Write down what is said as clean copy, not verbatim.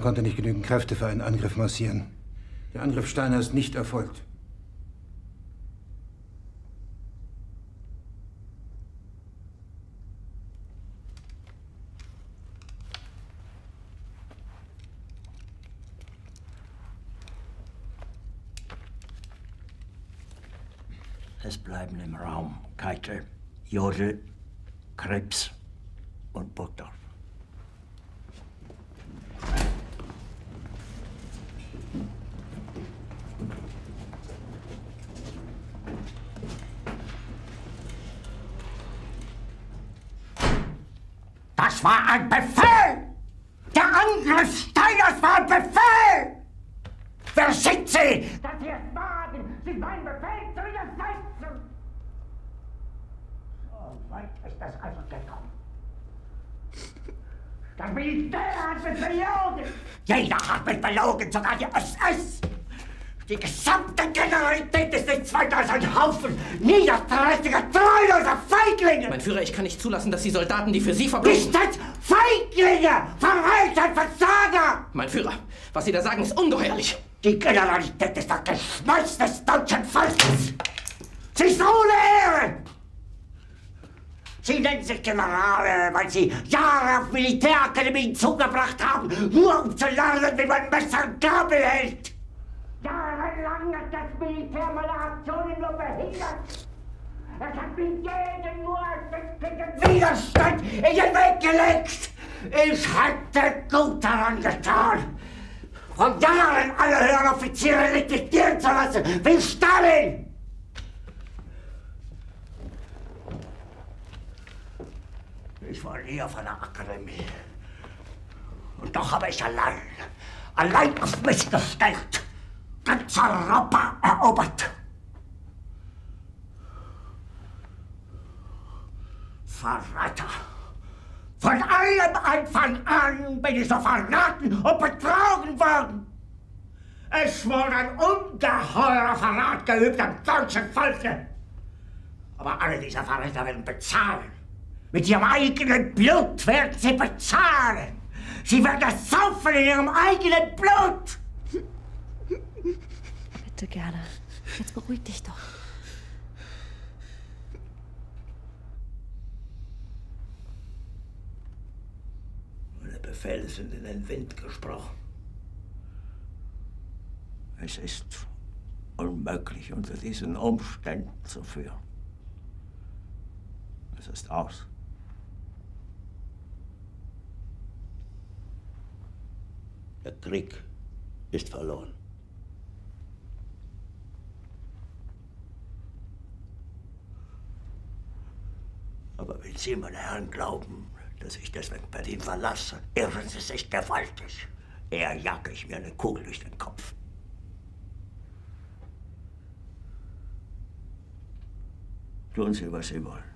konnte nicht genügend Kräfte für einen Angriff massieren. Der Angriff Steiner ist nicht erfolgt. Es bleiben im Raum Keitel, Jodl, Krebs und Burgdorf. Das war ein Befehl! Der Angriff Steiners war ein Befehl! Wer schickt Sie? Dass Sie es wagen, Sie meinen Befehl zu widersetzen! So weit ist das also gekommen. Das Militär hat mich belogen! Jeder hat mich belogen, sogar die SS! Die gesamte Generalität ist nichts weiter als ein Haufen niederträchtiger, treuloser Feiglinge! Mein Führer, ich kann nicht zulassen, dass die Soldaten, die für Sie verbringen... Nicht als Feiglinge! Verräter, Versager! Mein Führer, was Sie da sagen, ist ungeheuerlich! Die Generalität ist das Geschmeiß des deutschen Volkes! Sie ist ohne Ehre! Sie nennen sich Generale, weil Sie Jahre auf Militärakademien zugebracht haben, nur um zu lernen, wie man Messer und Gabel hält. Jahrelang hat das Militär meine Aktionen nur behindert. Es hat mir jeden nur ersichtlichen Widerstand in den Weg gelegt. Ich hätte gut daran getan, von Jahren alle höheren Offiziere registrieren zu lassen, wie Stalin. Ich war nie auf einer Akademie. Und doch habe ich allein auf mich gestellt, ganz Europa erobert. Verräter! Von allem Anfang an bin ich so verraten und betrogen worden. Es wurde ein ungeheurer Verrat geübt am deutschen Volke. Aber alle diese Verräter werden bezahlen. Mit ihrem eigenen Blut werden sie bezahlen. Sie werden es saufen in ihrem eigenen Blut. Bitte gerne. Jetzt beruhig dich doch. Meine Befehle sind in den Wind gesprochen. Es ist unmöglich, unter diesen Umständen zu führen. Es ist aus. Der Krieg ist verloren. Aber wenn Sie, meine Herren, glauben, dass ich deswegen Berlin verlasse, irren Sie sich gewaltig. Eher jage ich mir eine Kugel durch den Kopf. Tun Sie, was Sie wollen.